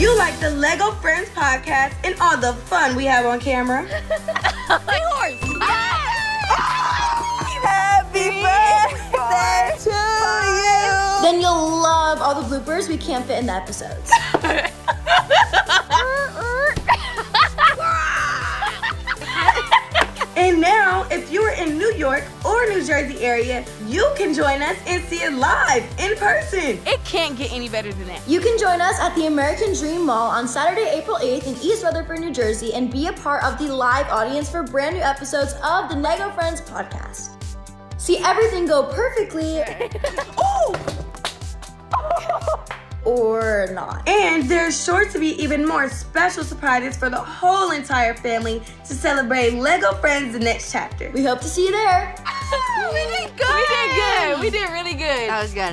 you like the LEGO Friends podcast and all the fun we have on camera. Hey, horse. Happy birthday to you. Then you'll love all the bloopers we can't fit in the episodes. And now, if you are in New York or New Jersey area, you can join us and see it live, in person. It can't get any better than that. You can join us at the American Dream Mall on Saturday, April 8th in East Rutherford, New Jersey, and be a part of the live audience for brand new episodes of the LEGO Friends podcast. See everything go perfectly. Or not. And there's sure to be even more special surprises for the whole entire family to celebrate LEGO Friends the next chapter. We hope to see you there. We did good. We did good. We did really good. That was good.